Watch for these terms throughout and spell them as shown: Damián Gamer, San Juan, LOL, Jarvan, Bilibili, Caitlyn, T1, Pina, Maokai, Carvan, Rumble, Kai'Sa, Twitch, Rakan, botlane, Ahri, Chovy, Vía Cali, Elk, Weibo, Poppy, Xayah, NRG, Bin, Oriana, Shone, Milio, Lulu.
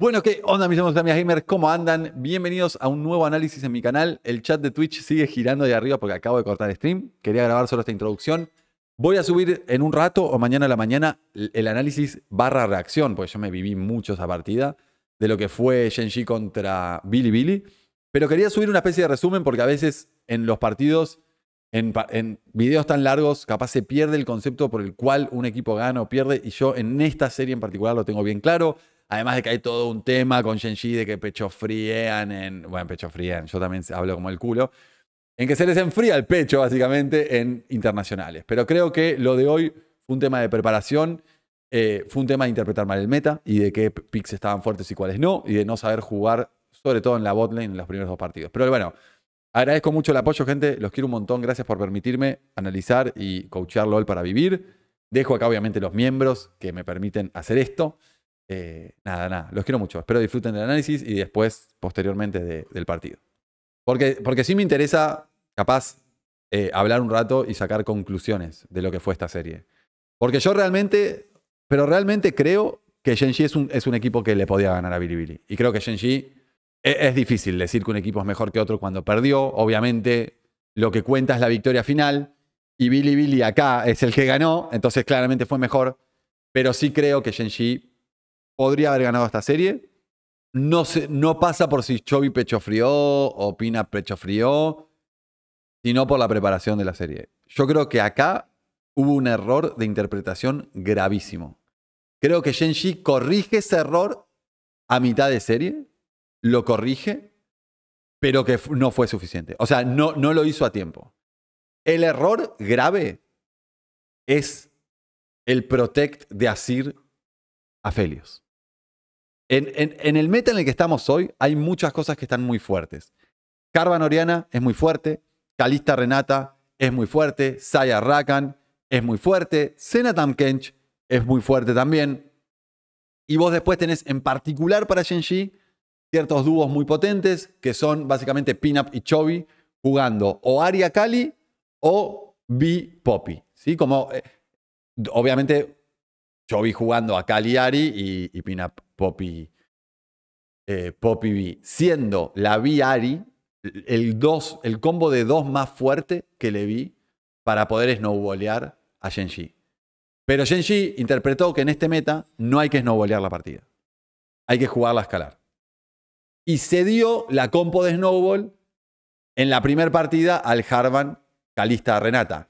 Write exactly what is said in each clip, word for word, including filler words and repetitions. Bueno, ¿qué onda mis amigos de Damián Gamer? ¿Cómo andan? Bienvenidos a un nuevo análisis en mi canal. El chat de Twitch sigue girando de arriba porque acabo de cortar stream. Quería grabar solo esta introducción. Voy a subir en un rato o mañana a la mañana el análisis barra reacción, porque yo me viví mucho esa partida, de lo que fue Shen Xi contra Bilibili. Pero quería subir una especie de resumen porque a veces en los partidos, en, en videos tan largos, capaz se pierde el concepto por el cual un equipo gana o pierde. Y yo en esta serie en particular lo tengo bien claro. Además de que hay todo un tema con Gen G de que pechofrían en... Bueno, pechofrían, yo también hablo como el culo. En que se les enfría el pecho, básicamente, en internacionales. Pero creo que lo de hoy fue un tema de preparación, eh, fue un tema de interpretar mal el meta y de qué picks estaban fuertes y cuáles no, y de no saber jugar, sobre todo en la botlane, en los primeros dos partidos. Pero bueno, agradezco mucho el apoyo, gente. Los quiero un montón. Gracias por permitirme analizar y coachear LOL para vivir. Dejo acá, obviamente, los miembros que me permiten hacer esto. Eh, nada, nada, los quiero mucho. Espero disfruten del análisis y después, posteriormente, de, del partido. Porque, porque sí me interesa, capaz, eh, hablar un rato y sacar conclusiones de lo que fue esta serie. Porque yo realmente, pero realmente creo que Gen G es un, es un equipo que le podía ganar a Bilibili. Y creo que Gen G es, es difícil decir que un equipo es mejor que otro cuando perdió. Obviamente, lo que cuenta es la victoria final. Y Bilibili acá es el que ganó, entonces claramente fue mejor. Pero sí creo que Gen G podría haber ganado esta serie. No, se, no pasa por si Chovy pechofrió o Pina pechofrió, sino por la preparación de la serie. Yo creo que acá hubo un error de interpretación gravísimo. Creo que Gen G corrige ese error a mitad de serie, lo corrige, pero que no fue suficiente. O sea, no, no lo hizo a tiempo. El error grave es el protect de Azir Aphelios. En, en, en el meta en el que estamos hoy hay muchas cosas que están muy fuertes. Carvan Oriana es muy fuerte, Kalista Renata es muy fuerte, Xayah Rakan es muy fuerte, Sena Tahm Kench es muy fuerte también. Y vos después tenés en particular para Gen G ciertos dúos muy potentes que son básicamente Pina y Chovy jugando o Ahri Kali o B Poppy, ¿sí? Como eh, obviamente Chovy jugando a Kali Ahri y, y Pina Poppy, eh, Poppy B, siendo la B Ahri el, dos, el combo de dos más fuerte que le vi para poder snowballear a Gen G. Pero Gen G interpretó que en este meta no hay que snowballear la partida. Hay que jugarla a escalar. Y se dio la compo de snowball en la primera partida al Jarvan Kalista Renata.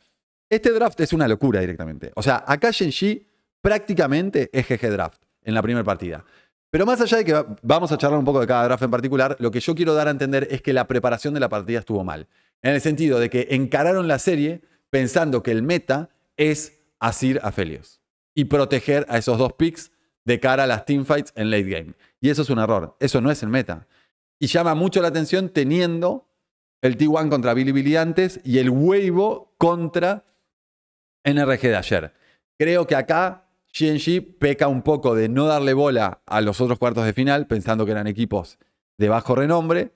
Este draft es una locura directamente. O sea, acá Gen G prácticamente es G G Draft en la primera partida. Pero más allá de que vamos a charlar un poco de cada draft en particular, lo que yo quiero dar a entender es que la preparación de la partida estuvo mal. En el sentido de que encararon la serie pensando que el meta es Azir Aphelios y proteger a esos dos picks de cara a las teamfights en late game. Y eso es un error. Eso no es el meta. Y llama mucho la atención teniendo el T uno contra Bilibili antes y el Weibo contra N R G de ayer. Creo que acá Gen G peca un poco de no darle bola a los otros cuartos de final, pensando que eran equipos de bajo renombre.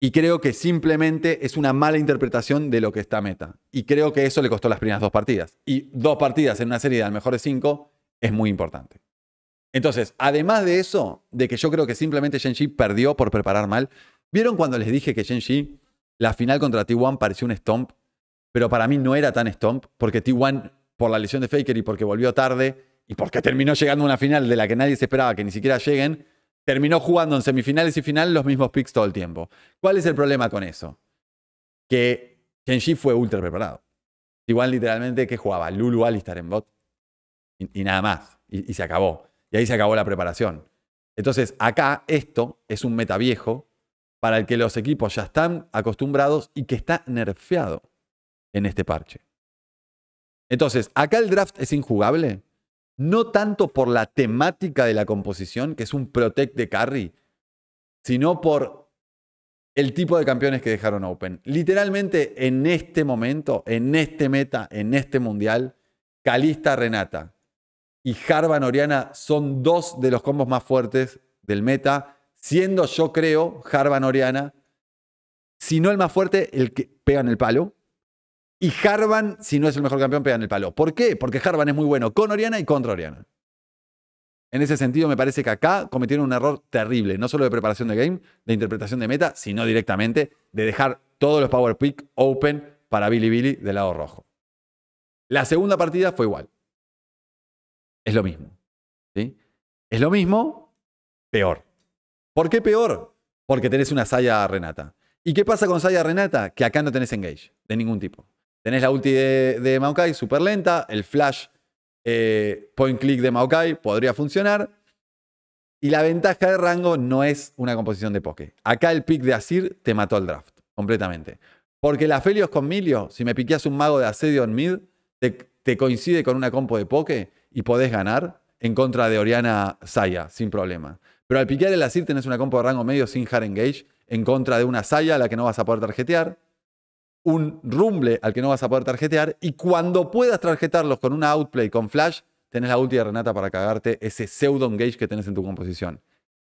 Y creo que simplemente es una mala interpretación de lo que está meta. Y creo que eso le costó las primeras dos partidas. Y dos partidas en una serie de al mejor de cinco es muy importante. Entonces, además de eso, de que yo creo que simplemente Gen G perdió por preparar mal. ¿Vieron cuando les dije que Gen G, la final contra T uno pareció un stomp? Pero para mí no era tan stomp, porque T uno... por la lesión de Faker y porque volvió tarde y porque terminó llegando a una final de la que nadie se esperaba que ni siquiera lleguen, terminó jugando en semifinales y final los mismos picks todo el tiempo. ¿Cuál es el problema con eso? Que Gen G fue ultra preparado. Igual literalmente que jugaba Lulu Alistar en bot y, y nada más. Y, y se acabó. Y ahí se acabó la preparación. Entonces acá esto es un meta viejo para el que los equipos ya están acostumbrados y que está nerfeado en este parche. Entonces, acá el draft es injugable, no tanto por la temática de la composición, que es un protect de carry, sino por el tipo de campeones que dejaron open. Literalmente, en este momento, en este meta, en este mundial, Kalista Renata y Jarvan Oriana son dos de los combos más fuertes del meta, siendo, yo creo, Jarvan Oriana, si no el más fuerte, el que pega en el palo. Y Jarvan, si no es el mejor campeón, pega en el palo. ¿Por qué? Porque Jarvan es muy bueno con Oriana y contra Oriana. En ese sentido, me parece que acá cometieron un error terrible, no solo de preparación de game, de interpretación de meta, sino directamente de dejar todos los power pick open para Bilibili del lado rojo. La segunda partida fue igual. Es lo mismo. ¿Sí? Es lo mismo, peor. ¿Por qué peor? Porque tenés una Xayah Renata. ¿Y qué pasa con Xayah Renata? Que acá no tenés engage de ningún tipo. Tenés la ulti de, de Maokai súper lenta, el flash eh, point click de Maokai podría funcionar. Y la ventaja de rango no es una composición de poke. Acá el pick de Azir te mató al draft completamente. Porque el Aphelios con Milio, si me piqueas un mago de asedio en mid, te, te coincide con una compo de poke y podés ganar en contra de Oriana Xayah sin problema. Pero al piquear el Azir tenés una compo de rango medio sin hard engage en contra de una Xayah a la que no vas a poder tarjetear, un Rumble al que no vas a poder tarjetear, y cuando puedas tarjetarlos con una outplay con flash, tenés la ulti de Renata para cagarte ese pseudo engage que tenés en tu composición.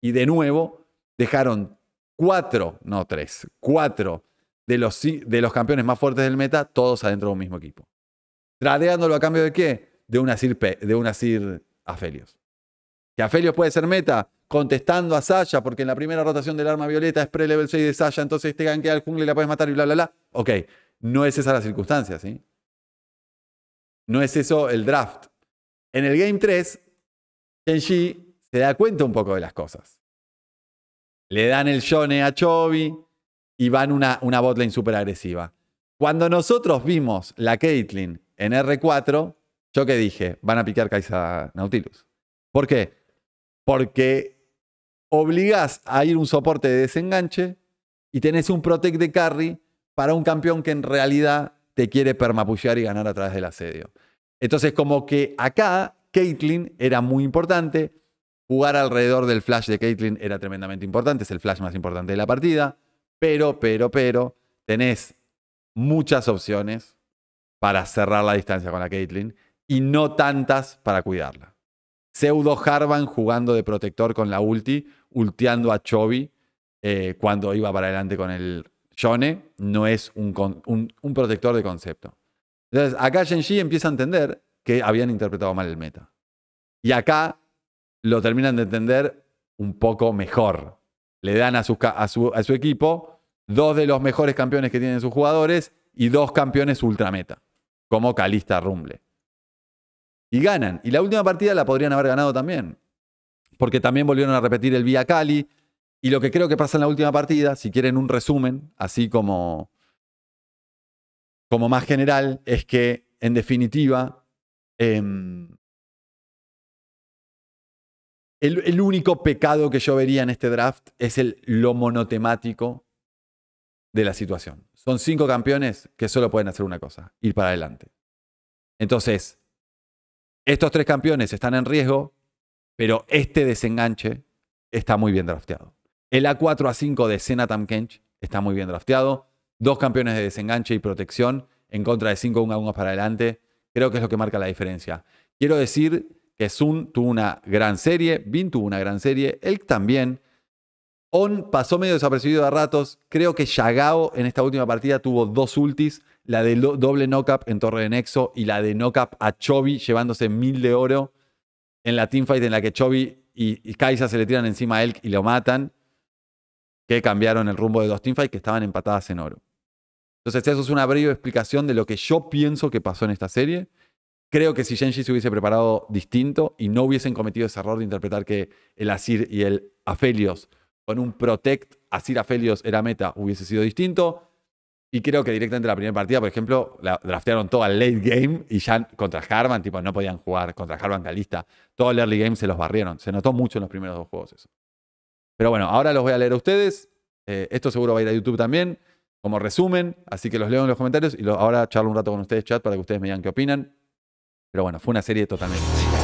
Y de nuevo, dejaron cuatro, no tres, cuatro de los, de los campeones más fuertes del meta, todos adentro de un mismo equipo. Tradeándolo a cambio de qué? De una Sir, de una Sir Aphelios. Que Aphelios puede ser meta contestando a Sasha, porque en la primera rotación del arma violeta es pre-level seis de Sasha, entonces te ganquea al jungle y la puedes matar y bla, bla, bla. Ok, no es esa la circunstancia, ¿sí? No es eso el draft. En el game tres, Shen Xi se da cuenta un poco de las cosas. Le dan el Shone a Chovy y van una, una botlane súper agresiva. Cuando nosotros vimos la Caitlyn en R cuatro, yo que dije, van a picar Kai'Sa Nautilus. ¿Por qué? Porque obligás a ir un soporte de desenganche y tenés un protect de carry para un campeón que en realidad te quiere permapullear y ganar a través del asedio. Entonces, como que acá Caitlyn era muy importante, jugar alrededor del flash de Caitlyn era tremendamente importante, es el flash más importante de la partida, pero, pero, pero, tenés muchas opciones para cerrar la distancia con la Caitlyn y no tantas para cuidarla. Pseudo Jarvan jugando de protector con la ulti, ulteando a Chovy eh, cuando iba para adelante con el Shone, no es un, un, un protector de concepto. Entonces, acá Gen G empieza a entender que habían interpretado mal el meta. Y acá lo terminan de entender un poco mejor. Le dan a su, a su, a su equipo dos de los mejores campeones que tienen sus jugadores y dos campeones ultrameta, como Kalista, Rumble. Y ganan. Y la última partida la podrían haber ganado también. Porque también volvieron a repetir el vía Cali. Y lo que creo que pasa en la última partida, si quieren un resumen, así como, como más general, es que, en definitiva, eh, el, el único pecado que yo vería en este draft es el, lo monotemático de la situación. Son cinco campeones que solo pueden hacer una cosa, ir para adelante. Entonces, estos tres campeones están en riesgo, pero este desenganche está muy bien drafteado. El A cuatro A cinco de Sena Tahm Kench está muy bien drafteado. Dos campeones de desenganche y protección en contra de cinco uno a uno para adelante. Creo que es lo que marca la diferencia. Quiero decir que Sun tuvo una gran serie, Bin tuvo una gran serie, Elk también. On pasó medio desapercibido de ratos. Creo que Yagao en esta última partida tuvo dos ultis. La de doble knock-up en Torre de Nexo y la de knock-up a Chovy llevándose mil de oro en la teamfight en la que Chovy y Kai'Sa se le tiran encima a Elk y lo matan. Que cambiaron el rumbo de dos teamfights que estaban empatadas en oro. Entonces eso es una breve explicación de lo que yo pienso que pasó en esta serie. Creo que si Gen G se hubiese preparado distinto y no hubiesen cometido ese error de interpretar que el Azir y el Aphelios con un protect Azir Aphelios era meta hubiese sido distinto. Y creo que directamente la primera partida, por ejemplo, la draftearon todo al late game y ya contra Jarvan, tipo, no podían jugar contra Jarvan Kalista. Todo el early game se los barrieron. Se notó mucho en los primeros dos juegos eso. Pero bueno, ahora los voy a leer a ustedes. Eh, esto seguro va a ir a YouTube también, como resumen. Así que los leo en los comentarios y lo, ahora charlo un rato con ustedes, chat, para que ustedes me digan qué opinan. Pero bueno, fue una serie totalmente...